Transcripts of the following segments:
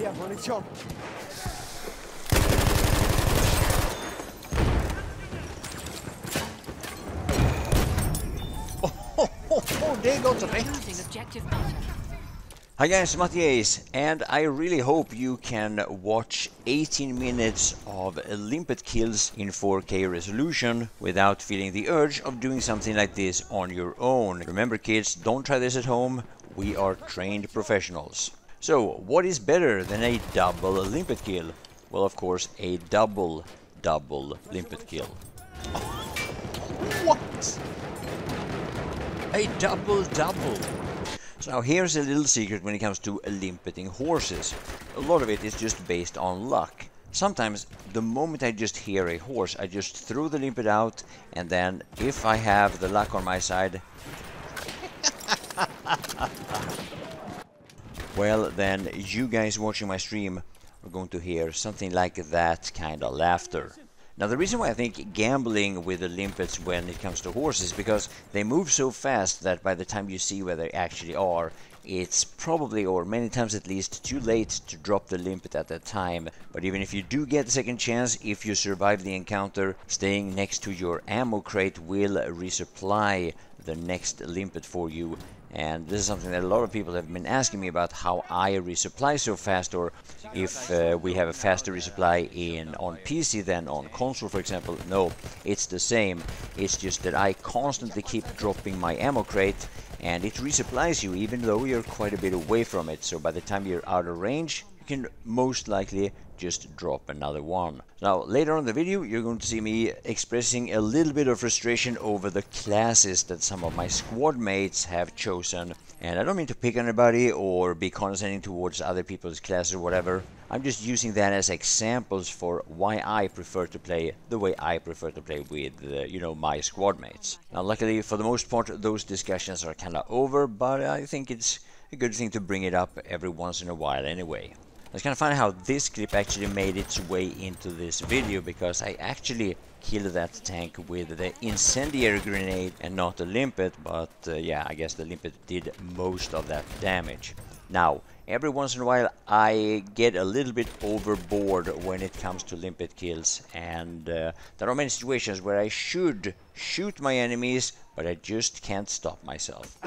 Yeah, well, it's on. They got wrecked. Hi guys, Matthias, and I really hope you can watch 18 minutes of limpet kills in 4K resolution without feeling the urge of doing something like this on your own. Remember kids, don't try this at home, we are trained professionals. So, what is better than a double limpet kill? Well, of course, a double limpet kill. What? A double. So now here's a little secret when it comes to limpeting horses. A lot of it is just based on luck. Sometimes the moment I just hear a horse, I just throw the limpet out, and then if I have the luck on my side, well then you guys watching my stream are going to hear something like that kind of laughter. Now the reason why I think gambling with the limpets when it comes to horses is because they move so fast that by the time you see where they actually are, it's probably, or many times at least, too late to drop the limpet at that time. But even if you do get a second chance, if you survive the encounter, staying next to your ammo crate will resupply the next limpet for you. And this is something that a lot of people have been asking me about, how I resupply so fast, or if we have a faster resupply on PC than on console, for example. No, it's the same. It's just that I constantly keep dropping my ammo crate, and it resupplies you even though you're quite a bit away from it. So by the time you're out of range, you can most likely just drop another one. Now later on in the video you're going to see me expressing a little bit of frustration over the classes that some of my squad mates have chosen, and I don't mean to pick on anybody or be condescending towards other people's classes or whatever. I'm just using that as examples for why I prefer to play the way I prefer to play with my squad mates. Now luckily for the most part those discussions are kind of over, but I think it's a good thing to bring it up every once in a while anyway. I was kind of funny how this clip actually made its way into this video, because I actually killed that tank with the incendiary grenade and not the limpet, but yeah, I guess the limpet did most of that damage. Now, every once in a while I get a little bit overboard when it comes to limpet kills, and there are many situations where I should shoot my enemies, but I just can't stop myself.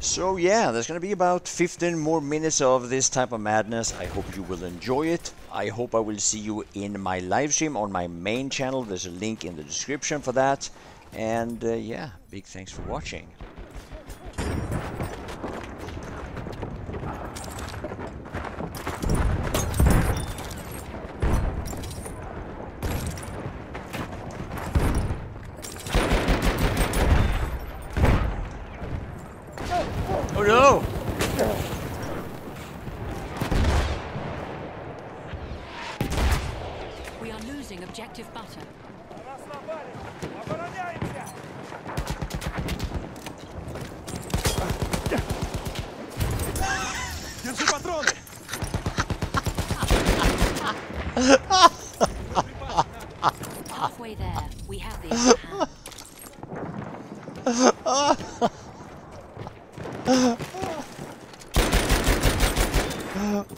So yeah, there's gonna be about 15 more minutes of this type of madness. I hope you will enjoy it. I hope I will see you in my live stream on my main channel. There's a link in the description for that. And yeah, big thanks for watching. Oh no! We are losing objective butter. Halfway there, we have the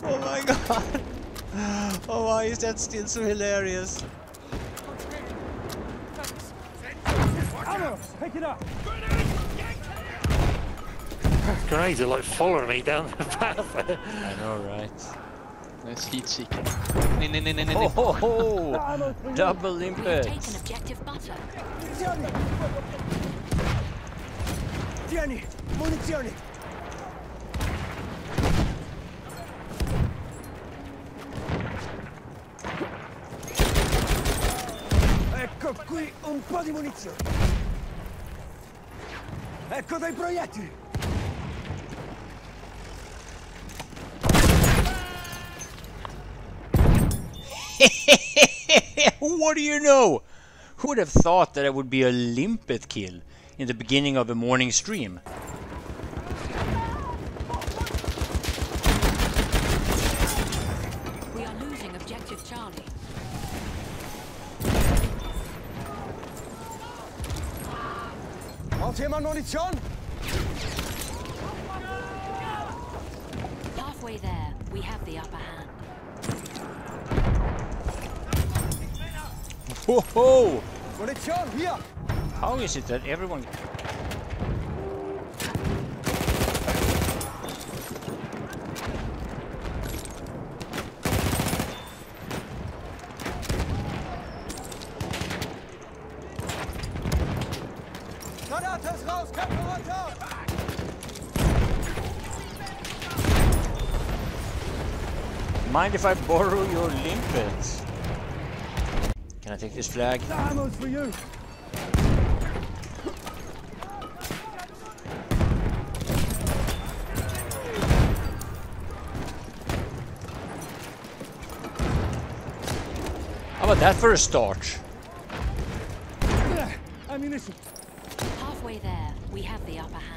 oh my god! Oh, why is that still so hilarious? Pick it up! Grenades are like following me down the path. I know, right? Let's heat seek. Oh, double limpet! Take an objective butter. Tieni, munizioni. Ecco qui un po' di munizioni. Ecco dei proiettili. What do you know? Who would have thought that it would be a limpet kill in the beginning of a morning stream? We are losing objective Charlie. Braucht jemand Munition? Halfway there, we have the upper hand. Whoa! Munition here! How is it that everyone? Mind if I borrow your limpet? Can I take this flag? The ammo's for you. How about that for a start? Ammunition. Halfway there, we have the upper hand.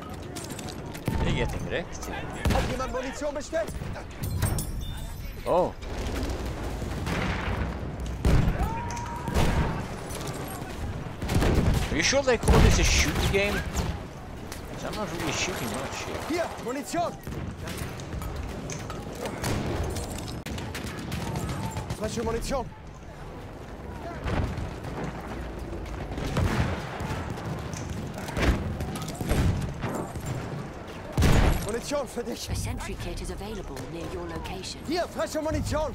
Hat jemand Munition bestellt? Oh. Are you sure they call this a shooting game? Because I'm not really shooting much here. Here, Munition! Flasche Munition! A sentry kit is available near your location. Here, fresher Munition!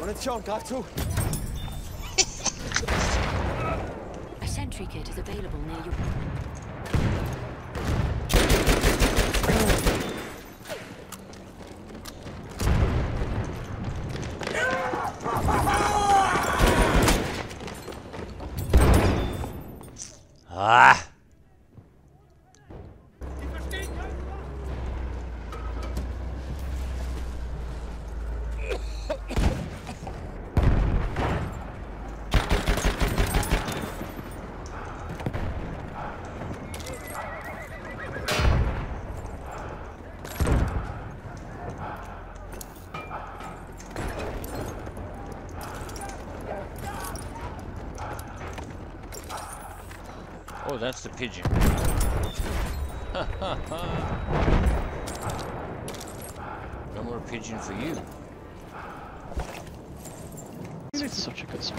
Munition, greif zu! A sentry kit is available near your... Ah! Oh, that's the pigeon. No more pigeon for you. It's such a good spot.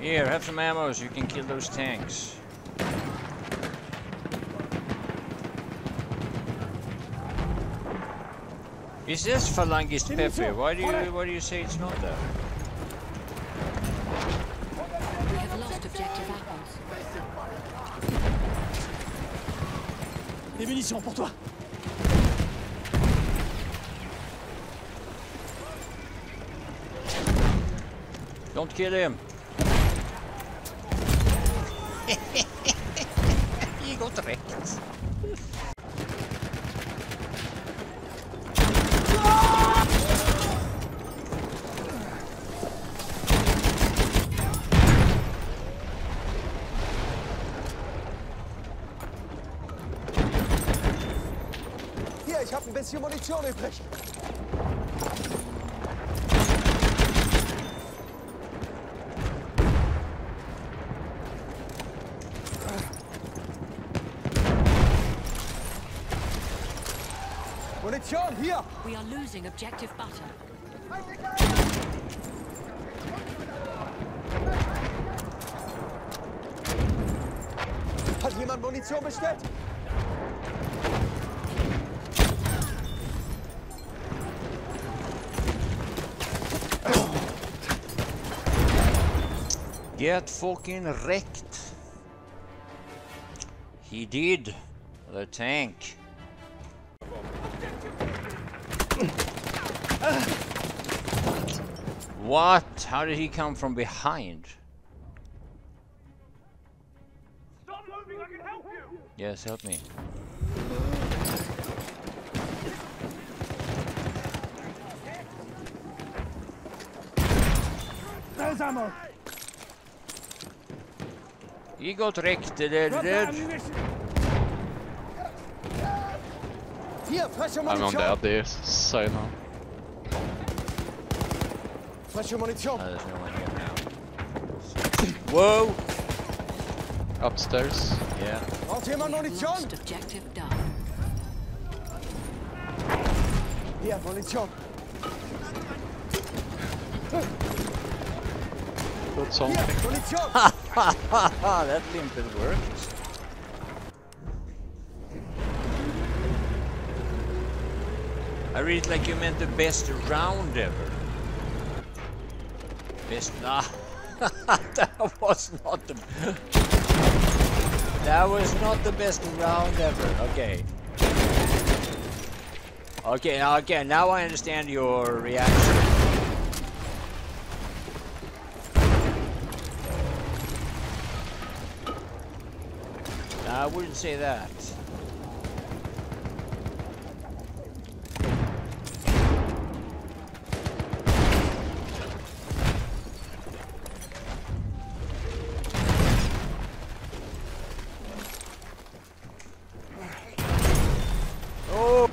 Here, have some ammo so you can kill those tanks. Is this Phalangist Pepe? Why do you say it's not that? We have lost objective apples. Des munitions pour toi. Don't kill him. He got wrecked. Hier, ich hab ein bisschen Munition übrig. Munition here! We are losing objective butter. Hat jemand Munition bestellt? Get fucking wrecked. He did. The tank. What? How did he come from behind? Stop moving, I can help you. Yes, help me. There's ammo. He got wrecked, dead. I'm on the upstairs, so now. There's no one here now. Whoa! Upstairs. Yeah. Lost objective done. Yeah, munition. Got something. That limpet worked. I read it like you meant the best round ever. Best? Nah. That was not the. That was not the best round ever. Okay. Okay. Now again. Now I understand your reaction. I wouldn't say that. Oh!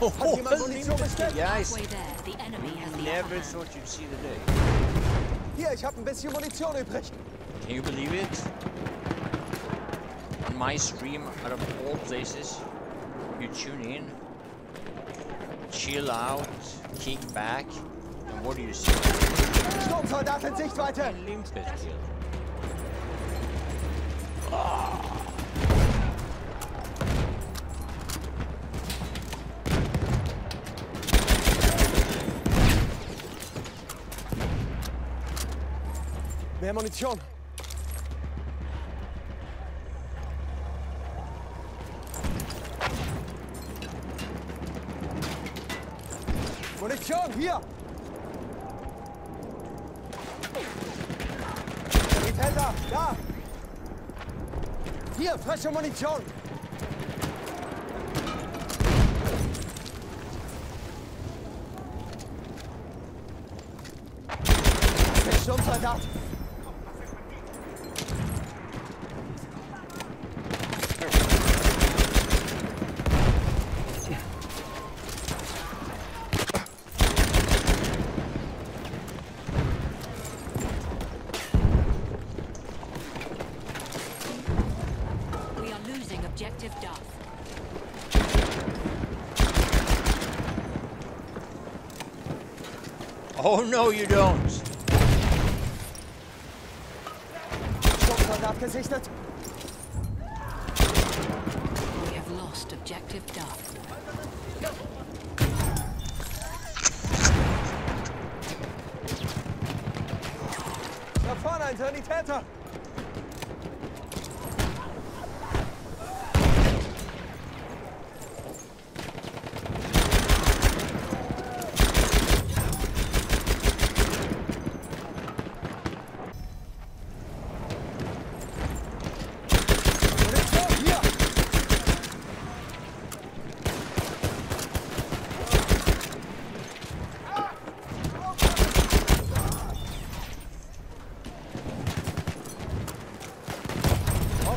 Oh, oh, guys! Never thought you'd see the day. Here, ich hab ein bisschen Munition übrig. Can you believe it? On my stream, out of all places, you tune in, chill out, kick back, and what do you see? Sturmsoldat in Sichtweite! Limpet kill. Oh. Mehr Munition. Munition hier. Helder, da. Hier frische Munition. Der Sturmsoldat. Objective Duff. Oh no, you don't. We have lost Objective Duff. Da vorne ein Sanitäter.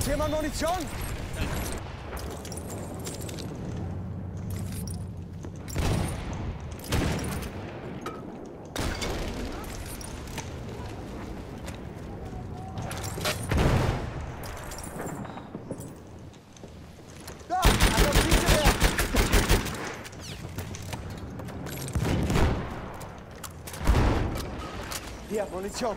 Jemand Munition? Da, Here, Munition.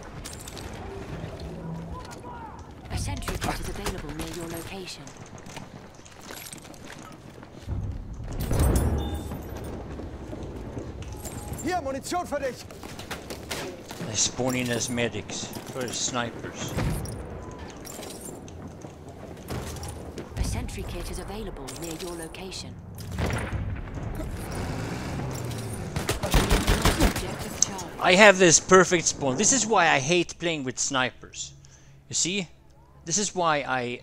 A sentry kit is available near your location. Here, Munition for dich. They're spawning as medics, or as snipers. A sentry kit is available near your location. I have this perfect spawn. This is why I hate playing with snipers. You see? This is why I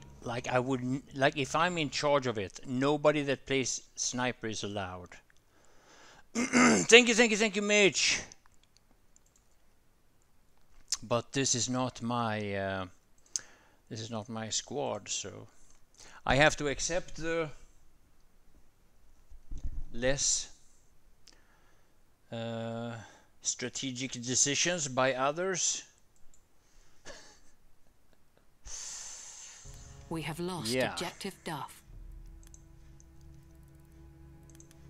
wouldn't like if I'm in charge of it, nobody that plays sniper is allowed. thank you, Mitch. But this is not my squad, so I have to accept the less strategic decisions by others. We have lost objective Duff.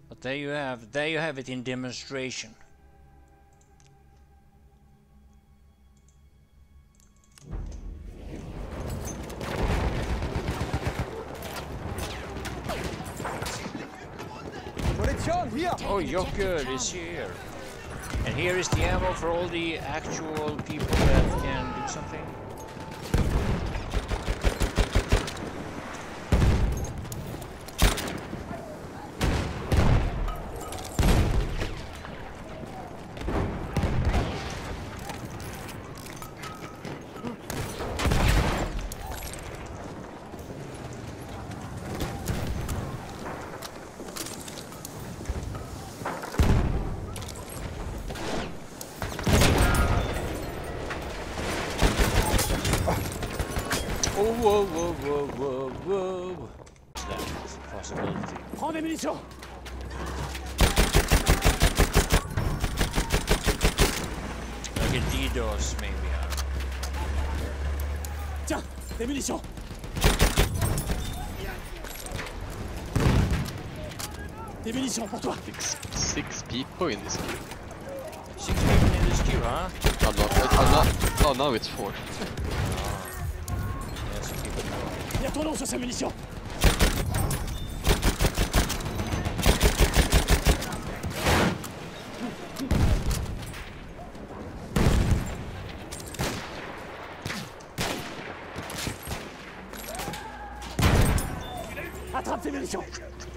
But there you have it in demonstration. Oh, Joker is here. And here is the ammo for all the actual people that can do something. Whoa. That is a possibility. Prends des munitions. Like a DDoS, maybe. Tiens, des munitions. Des munitions pour toi. Six people in this queue. 6 people in this queue, huh? Oh, now it's 4. Il y a ton nom sur sa munition. Attrape tes munitions.